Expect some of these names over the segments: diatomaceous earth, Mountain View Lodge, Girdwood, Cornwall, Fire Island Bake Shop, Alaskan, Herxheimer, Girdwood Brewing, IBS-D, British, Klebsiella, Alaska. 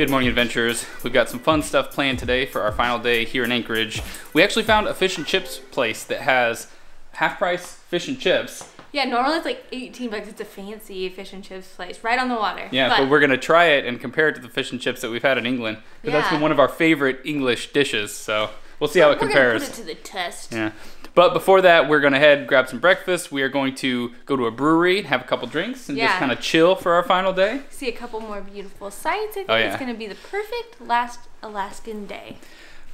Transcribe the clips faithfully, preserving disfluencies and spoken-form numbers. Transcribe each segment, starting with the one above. Good morning, adventurers. We've got some fun stuff planned today for our final day here in Anchorage. We actually found a fish and chips place that has half price fish and chips. Yeah, normally it's like eighteen bucks. It's a fancy fish and chips place right on the water. Yeah, but, but we're going to try it and compare it to the fish and chips that we've had in England. Because yeah. That's been one of our favorite English dishes. So we'll see how it we're compares. We're going to put it to the test. Yeah. But before that, we're going to head grab some breakfast. We are going to go to a brewery, have a couple drinks, and yeah. just kind of chill for our final day. See a couple more beautiful sights. I think oh, yeah. it's going to be the perfect last Alaskan day.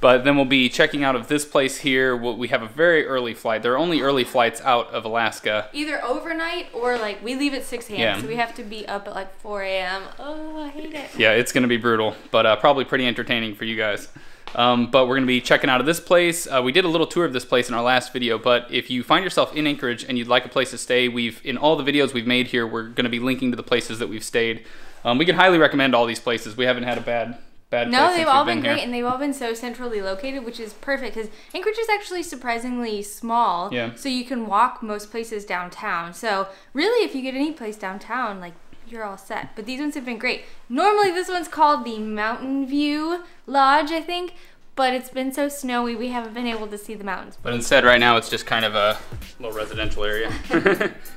But then we'll be checking out of this place here. We have a very early flight. There are only early flights out of Alaska. Either overnight or like we leave at six a m Yeah. So we have to be up at like four a m Oh, I hate it. Yeah, it's going to be brutal, but uh, probably pretty entertaining for you guys. Um, but we're going to be checking out of this place. Uh, we did a little tour of this place in our last video, but if you find yourself in Anchorage and you'd like a place to stay, we've in all the videos we've made here, we're going to be linking to the places that we've stayed. Um, we can highly recommend all these places. We haven't had a bad... Bad no, they've all been, been great, and they've all been so centrally located, which is perfect because Anchorage is actually surprisingly small. Yeah. So you can walk most places downtown. So really, if you get any place downtown, like you're all set. But these ones have been great. Normally, this one's called the Mountain View Lodge, I think, but it's been so snowy we haven't been able to see the mountains. But instead, right now, it's just kind of a little residential area.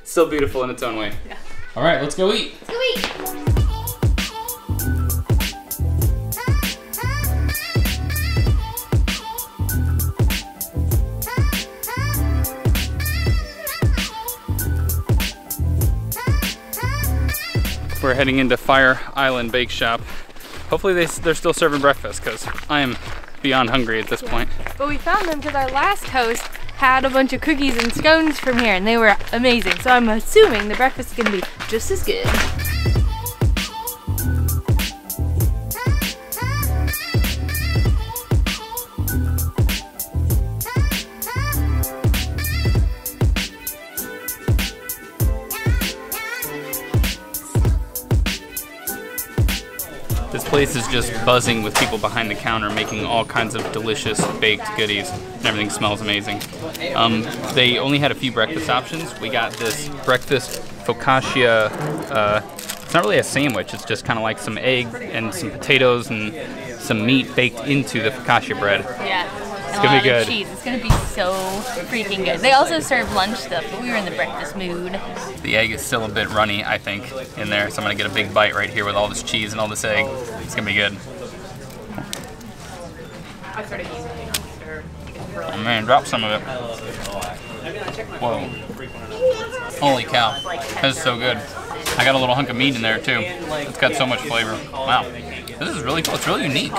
Still beautiful in its own way. Yeah. All right, let's go eat. Let's go eat. We're heading into Fire Island Bake Shop. Hopefully they, they're still serving breakfast because I am beyond hungry at this yeah. point. But we found them because our last host had a bunch of cookies and scones from here and they were amazing. So I'm assuming the breakfast is gonna be just as good. This place is just buzzing with people behind the counter making all kinds of delicious baked goodies, and everything smells amazing. Um, they only had a few breakfast options. We got this breakfast focaccia, uh, it's not really a sandwich, it's just kind of like some egg and some potatoes and some meat baked into the focaccia bread. Yeah. It's going to be good. Cheese. It's going to be so freaking good. They also serve lunch stuff, but we were in the breakfast mood. The egg is still a bit runny, I think, in there. So I'm going to get a big bite right here with all this cheese and all this egg. It's going to be good. Oh man, drop some of it. Whoa. Holy cow. That's so good. I got a little hunk of meat in there too. It's got so much flavor. Wow. This is really cool. It's really unique.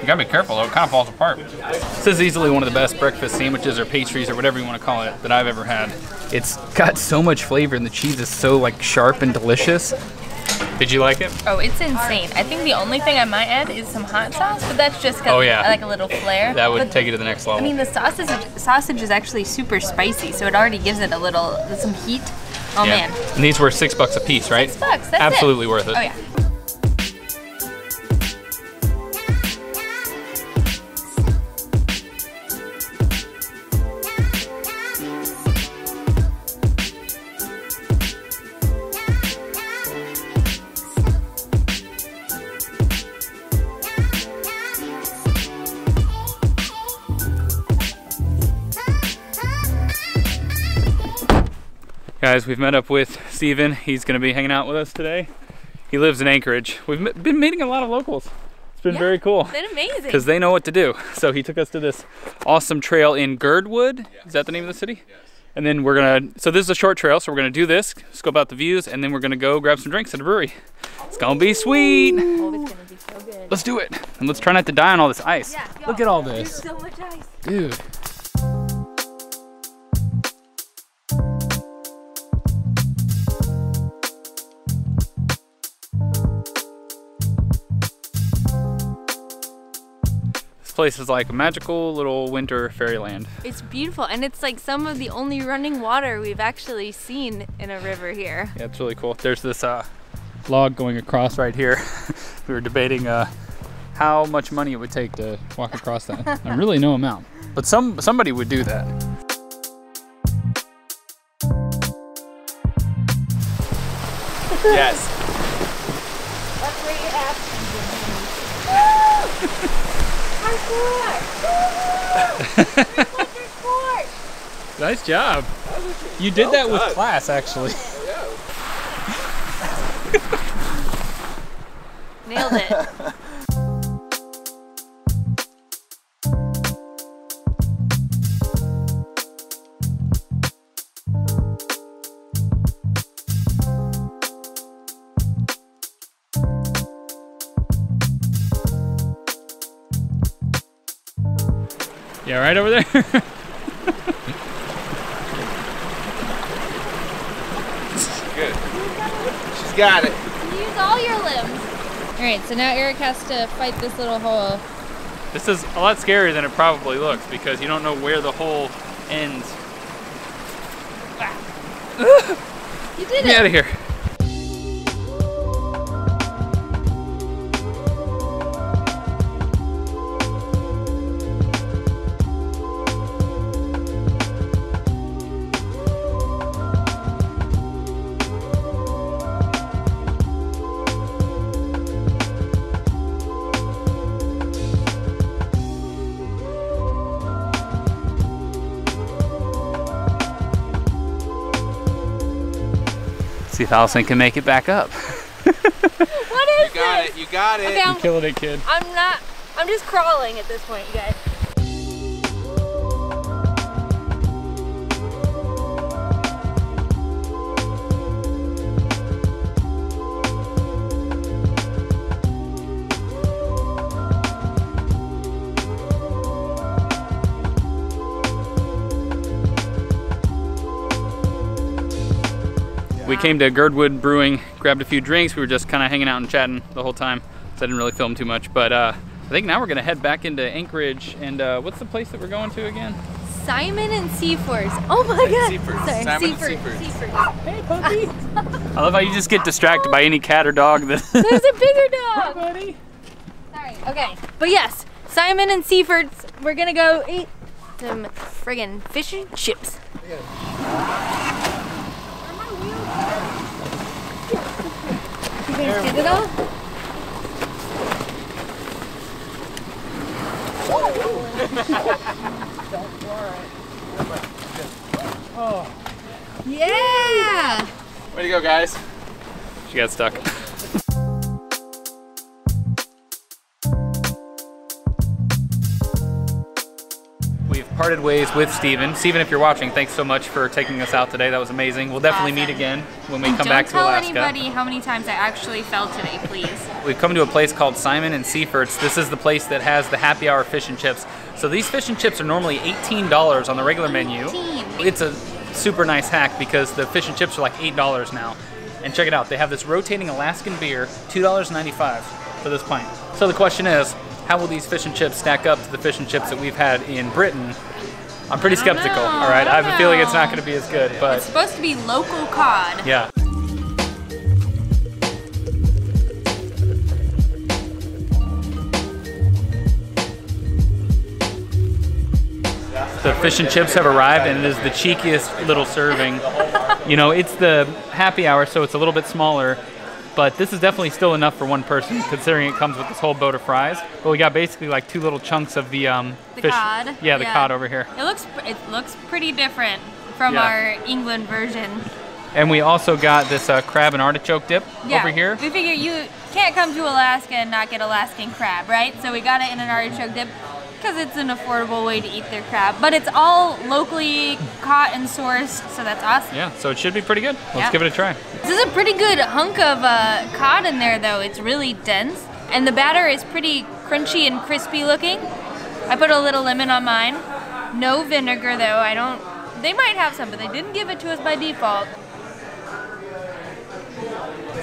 You gotta be careful though, it kind of falls apart. This is easily one of the best breakfast sandwiches or pastries or whatever you want to call it that I've ever had. It's got so much flavor and the cheese is so like sharp and delicious. Did you like it? Oh, it's insane. I think the only thing I might add is some hot sauce, but that's just because oh, yeah. I like a little flair. That would but, take it to the next level. I mean, the sausage, sausage is actually super spicy, so it already gives it a little, some heat. Oh yeah. man. And these were six bucks a piece, right? Six bucks, that's Absolutely it. worth it. Oh yeah. Guys, we've met up with Steven. He's gonna be hanging out with us today. He lives in Anchorage. We've been meeting a lot of locals. It's been yeah, very cool. It's been amazing. Because they know what to do. So he took us to this awesome trail in Girdwood. Yes. Is that the name of the city? Yes. And then we're gonna, so this is a short trail, so we're gonna do this, scope out the views, and then we're gonna go grab some drinks at a brewery. It's gonna be sweet. Oh, it's gonna be so good. Let's do it. And let's try not to die on all this ice. Yeah, look at all this. There's so much ice. Dude. Place is like a magical little winter fairyland. It's beautiful, and it's like some of the only running water we've actually seen in a river here. Yeah, it's really cool. There's this uh, log going across right here. We were debating uh, how much money it would take to walk across that. And really no amount, but some somebody would do that. Yes. Nice job. You did well that done. With class, actually. Nailed it. Yeah, right over there. Good. She's got it. Use all your limbs. All right, so now Eric has to fight this little hole. This is a lot scarier than it probably looks because you don't know where the hole ends. Ah. You did it. Get me out of here. See if Allison can make it back up. What is this? You got this? It, you got it. Okay, I'm, You're killing it, kid. I'm not, I'm just crawling at this point, you guys. We came to Girdwood Brewing, grabbed a few drinks. We were just kind of hanging out and chatting the whole time, so I didn't really film too much. But uh, I think now we're gonna head back into Anchorage. And uh, what's the place that we're going to again? Simon and Seafort's. Oh my hey, God. Seafort's. Sorry, Simon Seafort's. Seafort's. Seafort's. Hey, puppy. I love how you just get distracted by any cat or dog. That There's a bigger dog. Hi, buddy. Sorry. Okay. But yes, Simon and Seafort's. We're gonna go eat some friggin' fish and chips. Yeah. You guys get it all? Don't worry. Yeah! Way to go, guys. She got stuck. We've parted ways with Steven. Steven, if you're watching, thanks so much for taking us out today. That was amazing. We'll definitely awesome. meet again when we come Don't back to Alaska. Don't tell anybody how many times I actually fell today, please. We've come to a place called Simon and Seafort's. This is the place that has the happy hour fish and chips. So these fish and chips are normally eighteen dollars on the regular menu. eighteen dollars. It's a super nice hack because the fish and chips are like eight dollars now. And check it out, they have this rotating Alaskan beer, two ninety-five for this pint. So the question is, how will these fish and chips stack up to the fish and chips that we've had in Britain? I'm pretty skeptical, know, all right? I, I have know. a feeling it's not gonna be as good, but. It's supposed to be local cod. Yeah. The fish and chips have arrived and it is the cheekiest little serving. You know, it's the happy hour, so it's a little bit smaller. But this is definitely still enough for one person, considering it comes with this whole boat of fries. But we got basically like two little chunks of the um, the fish. cod. Yeah, the yeah. cod over here. It looks it looks pretty different from yeah. our England version. And we also got this uh, crab and artichoke dip yeah. over here. We figure you can't come to Alaska and not get Alaskan crab, right? So we got it in an artichoke dip because it's an affordable way to eat their crab. But it's all locally caught and sourced, so that's awesome. Yeah, so it should be pretty good. Let's yeah. give it a try. This is a pretty good hunk of uh, cod in there though. It's really dense. And the batter is pretty crunchy and crispy looking. I put a little lemon on mine. No vinegar though, I don't, they might have some, but they didn't give it to us by default.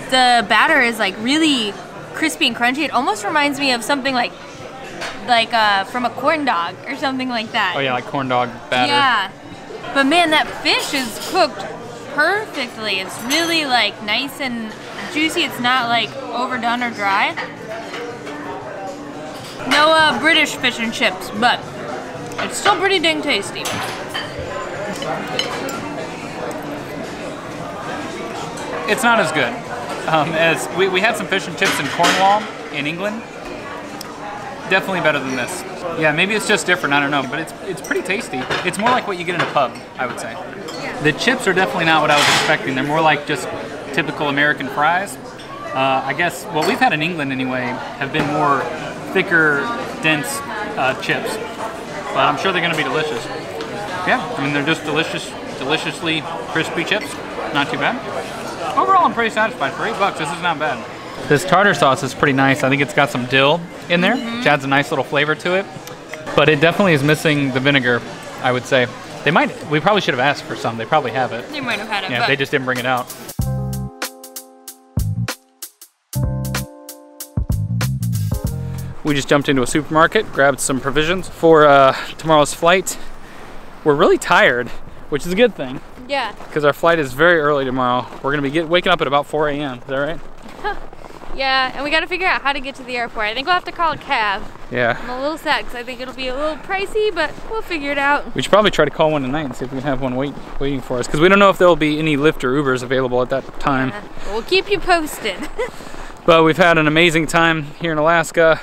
The batter is like really crispy and crunchy. It almost reminds me of something like like uh, from a corn dog or something like that. Oh yeah, like corn dog batter. Yeah, but man, that fish is cooked perfectly. It's really like nice and juicy. It's not like overdone or dry. No uh, British fish and chips, but it's still pretty dang tasty. It's not as good. Um, as we, we had some fish and chips in Cornwall, in England. Definitely better than this. Yeah, maybe it's just different, I don't know, but it's, it's pretty tasty. It's more like what you get in a pub, I would say. The chips are definitely not what I was expecting. They're more like just typical American fries. Uh, I guess what we've had in England anyway have been more thicker, dense uh, chips, but I'm sure they're gonna be delicious. Yeah, I mean, they're just delicious, deliciously crispy chips. Not too bad. Overall, I'm pretty satisfied. For eight bucks, this is not bad. This tartar sauce is pretty nice. I think it's got some dill in there, mm-hmm. which adds a nice little flavor to it. But it definitely is missing the vinegar, I would say. They might, we probably should have asked for some. They probably have it. They might have had it, yeah, but they just didn't bring it out. We just jumped into a supermarket, grabbed some provisions for uh, tomorrow's flight. We're really tired, which is a good thing. Yeah. Because our flight is very early tomorrow. We're gonna be get, waking up at about four A M, is that right? Yeah, and we gotta figure out how to get to the airport. I think we'll have to call a cab. Yeah. I'm a little sad because I think it'll be a little pricey, but we'll figure it out. We should probably try to call one tonight and see if we can have one wait, waiting for us, because we don't know if there'll be any Lyft or Ubers available at that time. Yeah. We'll keep you posted. But we've had an amazing time here in Alaska.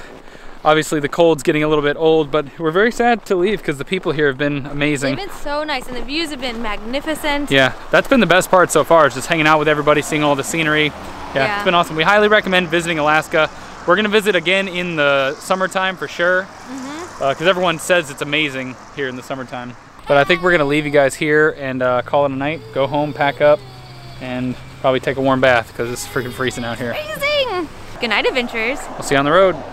Obviously the cold's getting a little bit old, but we're very sad to leave because the people here have been amazing. They've been so nice and the views have been magnificent. Yeah, that's been the best part so far, is just hanging out with everybody, seeing all the scenery. Yeah, yeah. It's been awesome. We highly recommend visiting Alaska. We're gonna visit again in the summertime for sure, mm-hmm. uh, 'cause everyone says it's amazing here in the summertime. But I think we're gonna leave you guys here and uh, call it a night, go home, pack up, and probably take a warm bath because it's freaking freezing out here. Amazing! Good night, adventurers. We'll see you on the road.